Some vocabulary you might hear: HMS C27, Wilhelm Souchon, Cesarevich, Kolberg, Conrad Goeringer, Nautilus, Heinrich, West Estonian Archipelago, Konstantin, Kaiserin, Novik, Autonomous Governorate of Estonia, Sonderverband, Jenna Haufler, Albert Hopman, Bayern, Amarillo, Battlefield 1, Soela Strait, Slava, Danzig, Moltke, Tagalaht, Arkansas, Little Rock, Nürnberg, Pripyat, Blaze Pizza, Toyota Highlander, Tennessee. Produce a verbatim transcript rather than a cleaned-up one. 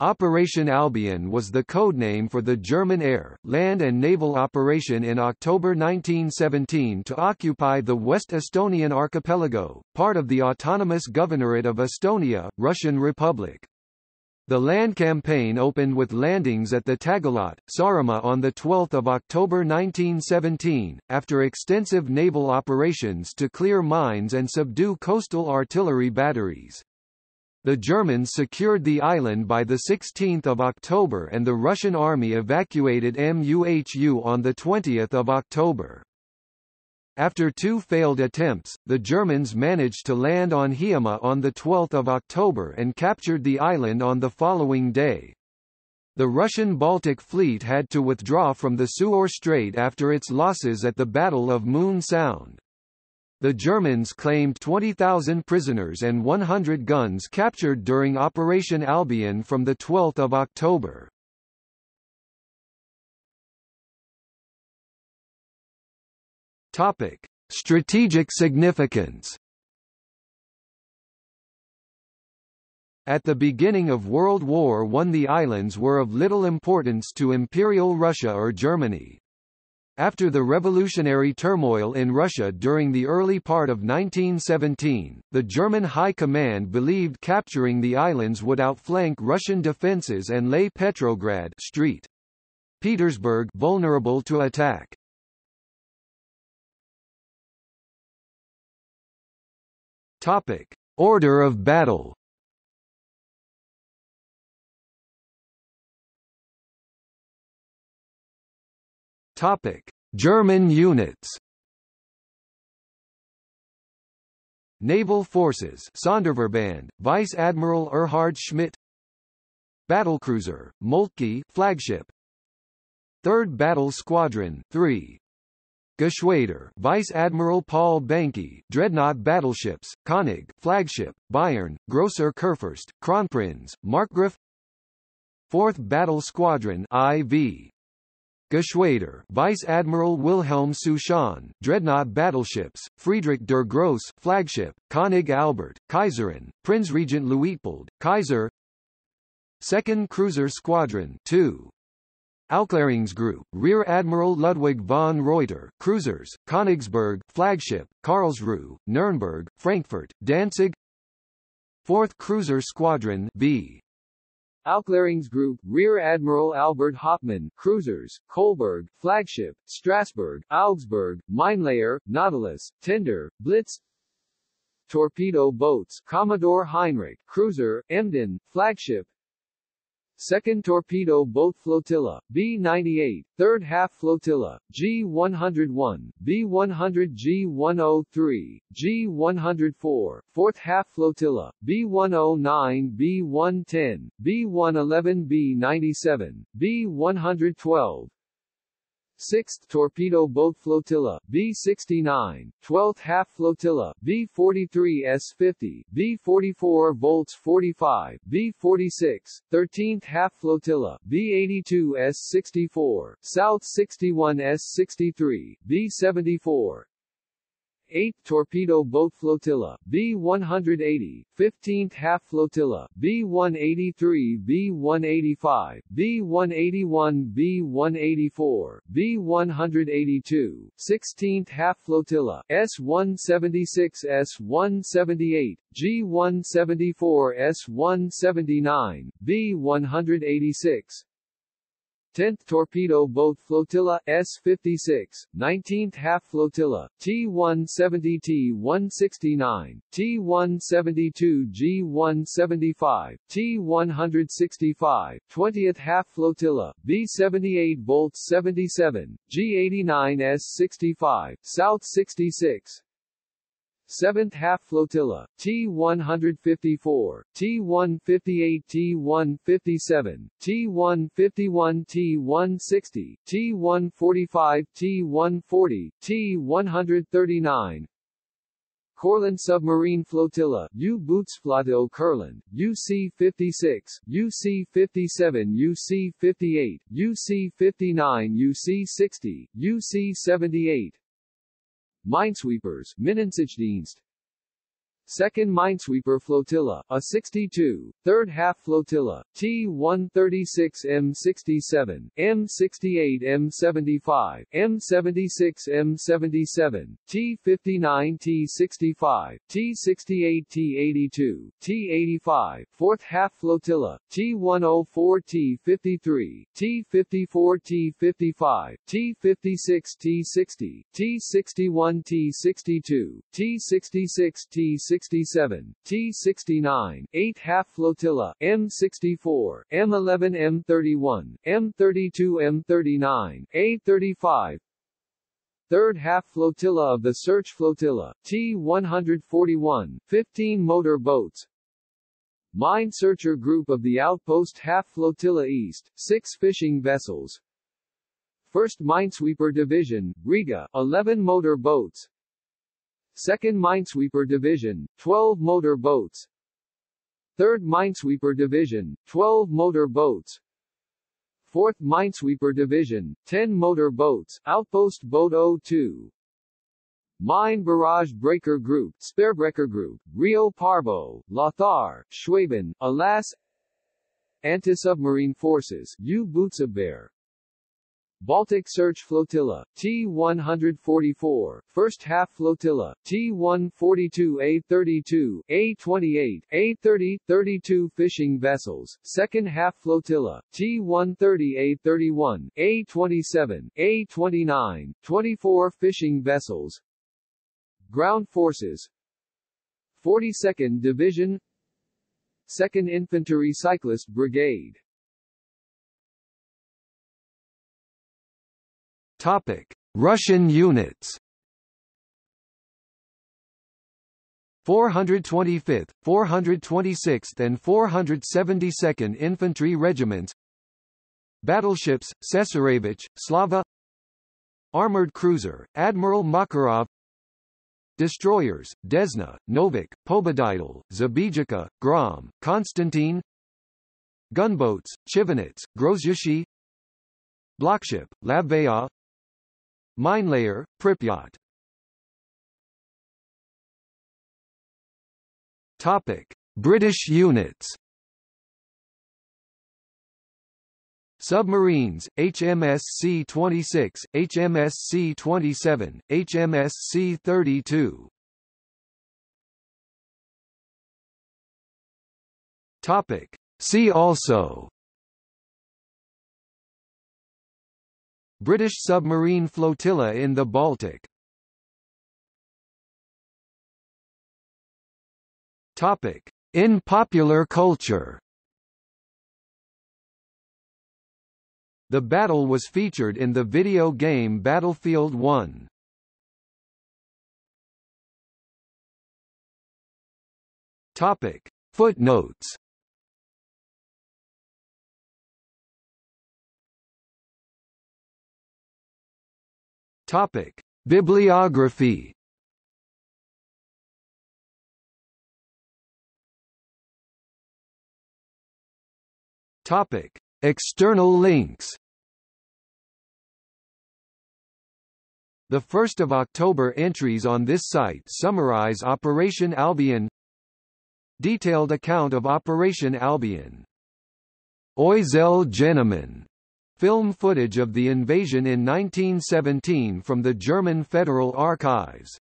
Operation Albion was the codename for the German air, land and naval operation in October nineteen seventeen to occupy the West Estonian Archipelago, part of the Autonomous Governorate of Estonia, Russian Republic. The land campaign opened with landings at the Tagalaht, Saaremaa on the twelfth of October nineteen seventeen, after extensive naval operations to clear mines and subdue coastal artillery batteries. The Germans secured the island by the sixteenth of October and the Russian army evacuated Muhu on the twentieth of October. After two failed attempts, the Germans managed to land on Hiiumaa on the twelfth of October and captured the island on the following day. The Russian Baltic Fleet had to withdraw from the Soela Strait after its losses at the Battle of Moon Sound. The Germans claimed twenty thousand prisoners and one hundred guns captured during Operation Albion from the twelfth of October. Topic: Strategic significance. At the beginning of World War One, the islands were of little importance to Imperial Russia or Germany. After the revolutionary turmoil in Russia during the early part of nineteen seventeen, the German High Command believed capturing the islands would outflank Russian defenses and lay Petrograd St. Petersburg vulnerable to attack. Topic: Order of battle. Topic: German units. Naval forces: Sonderverband, Vice Admiral Erhard Schmidt. Battlecruiser: Moltke, flagship. Third Battle Squadron, three. Geschwader, Vice Admiral Paul Banke, dreadnought battleships, König, flagship, Bayern, Grosser Kurfürst, Kronprinz, Markgraf. Fourth Battle Squadron, four. Geschwader, Vice Admiral Wilhelm Souchon, dreadnought battleships, Friedrich der Große, flagship, König Albert, Kaiserin, Prinzregent Luitpold, Kaiser. Second Cruiser Squadron, two. Aufklärungsgruppe, Rear Admiral Ludwig von Reuter, cruisers, Königsberg, flagship, Karlsruhe, Nürnberg, Frankfurt, Danzig. Fourth Cruiser Squadron, B. Aufklärungsgruppe, Rear Admiral Albert Hopman, cruisers, Kolberg, flagship, Strasbourg, Augsburg, Minelayer, Nautilus, Tender, Blitz. Torpedo boats, Commodore Heinrich, cruiser, Emden, flagship. Second Torpedo Boat Flotilla, B ninety-eight, Third Half Flotilla, G one oh one, B one hundred, G one oh three, G one oh four, Fourth Half Flotilla, B one oh nine, B one ten, B one eleven, B ninety-seven, B one twelve. Sixth Torpedo Boat Flotilla, B sixty-nine, twelfth Half Flotilla, B forty-three S fifty, B forty-four Volts forty-five, B forty-six, thirteenth Half Flotilla, B eighty-two S sixty-four, South sixty-one S sixty-three, B seventy-four. eighth Torpedo Boat Flotilla, B one eighty, fifteenth Half Flotilla, B one eighty-three, B one eighty-five, B one eighty-one, B one eighty-four, B one eighty-two, sixteenth Half Flotilla, S one seventy-six, S one seventy-eight, G one seventy-four, S one seventy-nine, B one eighty-six. tenth Torpedo Boat Flotilla, S fifty-six, nineteenth Half Flotilla, T one seventy, T one sixty-nine, T one seventy-two, G one seventy-five, T one sixty-five, twentieth Half Flotilla, B seventy-eight Volts seventy-seven, G eighty-nine S sixty-five, South sixty-six. seventh Half Flotilla, T one fifty-four, T one fifty-eight, T one fifty-seven, T one fifty-one, T one sixty, T one forty-five, T one forty, T one thirty-nine. Courland Submarine Flotilla, U-Boots Flotilla Courland, U C fifty-six, U C fifty-seven, U C fifty-eight, U C fifty-nine, U C sixty, U C seventy-eight. Minesweepers, Minensetzdienst. second Minesweeper Flotilla, A sixty-two, third Half Flotilla, T one thirty-six M sixty-seven, M sixty-eight M seventy-five, M seventy-six M seventy-seven, T fifty-nine T sixty-five, T sixty-eight T eighty-two, T eighty-five, fourth Half Flotilla, T one oh four T fifty-three, T fifty-four T fifty-five, T fifty-six T sixty, T sixty-one T sixty-two, T sixty-six T sixty-seven, T sixty-seven, T sixty-nine, eighth Half Flotilla, M sixty-four, M eleven M thirty-one, M thirty-two M thirty-nine, A thirty-five, third Half Flotilla of the Search Flotilla, T one forty-one, fifteen motor boats, Mine Searcher Group of the Outpost Half Flotilla East, six fishing vessels, first Minesweeper Division, Riga, eleven motor boats, second Minesweeper Division, twelve motor boats, third Minesweeper Division, twelve motor boats, fourth Minesweeper Division, ten motor boats, Outpost Boat oh two, Mine Barrage Breaker Group, Sparebreaker Group, Rio Parvo, Lothar, Schwaben, Alas, Anti-Submarine Forces, U-Bootsabwehr, Baltic Search Flotilla, T one forty-four, first Half Flotilla, T one forty-two A thirty-two, A twenty-eight, A thirty, thirty-two fishing vessels, second Half Flotilla, T one thirty A thirty-one, A twenty-seven, A twenty-nine, twenty-four fishing vessels, Ground Forces, forty-second Division, second Infantry Cyclist Brigade. Topic: Russian units. four hundred twenty-fifth, four hundred twenty-sixth and four hundred seventy-second Infantry Regiments. Battleships: Cesarevich, Slava. Armored cruiser: Admiral Makarov. Destroyers: Desna, Novik, Pobedidal, Zabijka, Grom, Konstantin. Gunboats: Chivinets, Grozyshi. Blockship: Labvaya. Minelayer: Pripyat. Topic: British units. Submarines: H M S C twenty-six, H M S C twenty-seven, H M S C thirty-two. Topic: See also British submarine flotilla in the Baltic. Topic: In popular culture. The battle was featured in the video game Battlefield one. Topic: Footnotes. Topic: Bibliography. Topic: External links. The first of October entries on this site summarize Operation Albion. Detailed account of Operation Albion. Oizel Gentleman. Film footage of the invasion in nineteen seventeen from the German Federal Archives.